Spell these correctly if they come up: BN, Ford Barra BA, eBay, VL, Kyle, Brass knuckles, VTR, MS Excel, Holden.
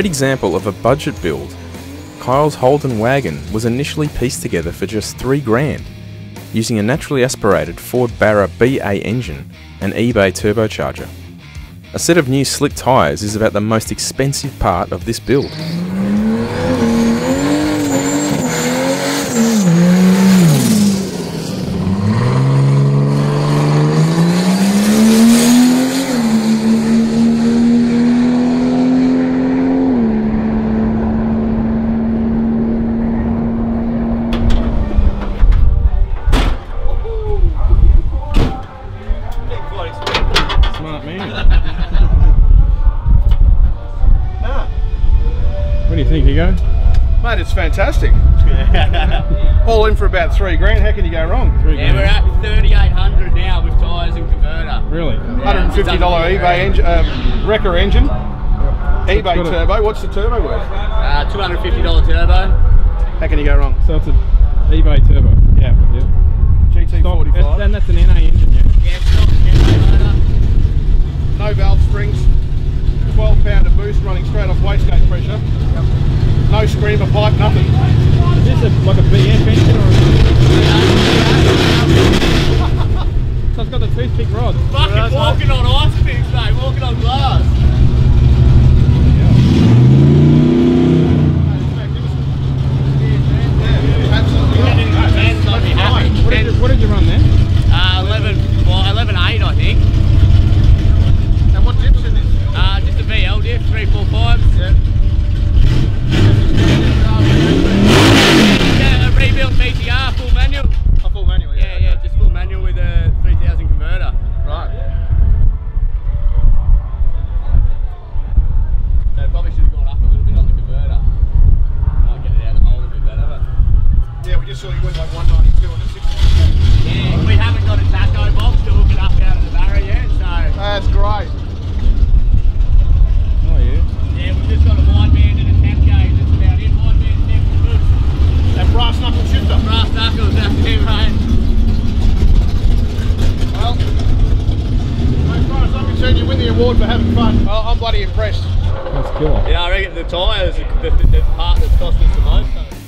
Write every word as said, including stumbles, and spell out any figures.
great example of a budget build. Kyle's Holden wagon was initially pieced together for just three grand, using a naturally aspirated Ford Barra B A engine and eBay turbocharger. A set of new slick tyres is about the most expensive part of this build. Mate, it's fantastic. All in for about three grand. How can you go wrong? Three yeah, grand. We're at thirty-eight hundred now with tyres and converter. Really? Yeah, one hundred and fifty dollar eBay engine, um, wrecker engine, it's eBay turbo. A, What's the turbo worth? Uh, two hundred and fifty dollar turbo. How can you go wrong? So it's an eBay turbo. Yeah. yeah. G T forty-five. That's, and that's an N A engine, yeah? Yeah, stock motor. No valve springs. twelve pounder boost running straight off wastegate pressure. Yep. No screamer pipe, nothing. Is this a, like a B F engine or a B N? So it's got the toothpick rod. Fucking yeah, walking nice. on ice things, mate, walking on glass. What did you run there? Uh, eleven, well, eleven eight, I think. And what dip's in this? Uh, just a V L dip, three four fives. Yeah. Rebuilt V T R, full manual. Oh, full manual, yeah. Yeah, yeah, okay. Just full manual with a three thousand converter. Right. Yeah. So probably should have gone up a little bit on the converter. I'll get it out of the hole a bit better, but... Yeah, we just saw you went like one ninety-two on the sixty. Yeah, we haven't got a taco box to hook it up out of the barrier yet, so... That's great. Oh, yeah? Yeah, we've just got a wide band and a tap gauge. That's about it. Wide band's definitely good. That brass knuckle shifter. Brass knuckles, that's it, mate. Well, as far as I'm concerned, you win the award for having fun. Well, I'm bloody impressed. That's cool. Yeah, I reckon the tyres are the, the, the part that's cost us the most. So.